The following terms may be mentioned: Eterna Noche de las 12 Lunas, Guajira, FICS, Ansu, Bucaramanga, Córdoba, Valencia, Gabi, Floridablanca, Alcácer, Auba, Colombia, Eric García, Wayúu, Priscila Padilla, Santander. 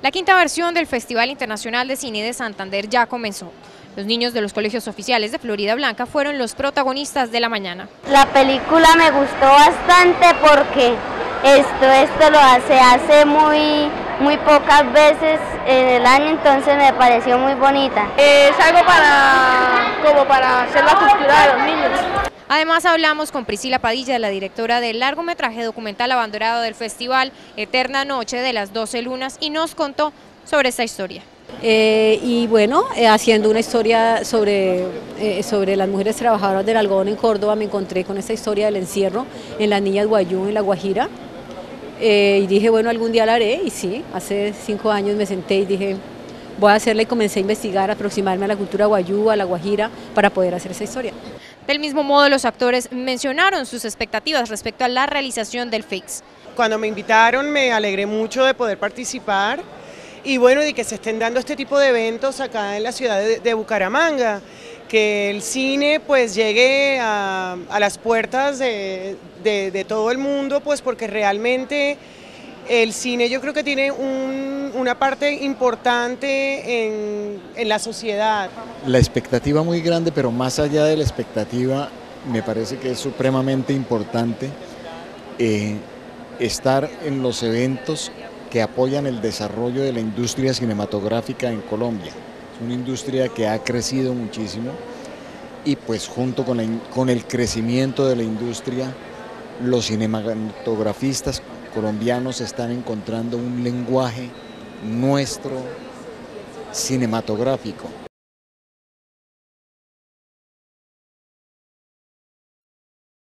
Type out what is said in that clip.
La quinta versión del Festival Internacional de Cine de Santander ya comenzó. Los niños de los colegios oficiales de Floridablanca fueron los protagonistas de la mañana. La película me gustó bastante porque esto lo hace muy pocas veces en el año, entonces me pareció muy bonita. Es algo como para hacer la cultura de los niños. Además hablamos con Priscila Padilla, la directora del largometraje documental abanderado del festival Eterna Noche de las 12 Lunas, y nos contó sobre esta historia. Haciendo una historia sobre las mujeres trabajadoras del algodón en Córdoba, me encontré con esta historia del encierro en las niñas Wayúu en la Guajira, y dije, bueno, algún día la haré. Y sí, hace 5 años me senté y dije, voy a hacerla, y comencé a investigar, a aproximarme a la cultura Wayúu, a la Guajira, para poder hacer esa historia. Del mismo modo, los actores mencionaron sus expectativas respecto a la realización del FICS. Cuando me invitaron me alegré mucho de poder participar, y bueno, de que se estén dando este tipo de eventos acá en la ciudad de Bucaramanga, que el cine pues llegue a las puertas de todo el mundo, pues porque realmente el cine yo creo que tiene una parte importante en la sociedad. La expectativa muy grande, pero más allá de la expectativa, me parece que es supremamente importante estar en los eventos que apoyan el desarrollo de la industria cinematográfica en Colombia. Es una industria que ha crecido muchísimo, y pues junto con el crecimiento de la industria, los cinematografistas colombianos están encontrando un lenguaje nuestro cinematográfico.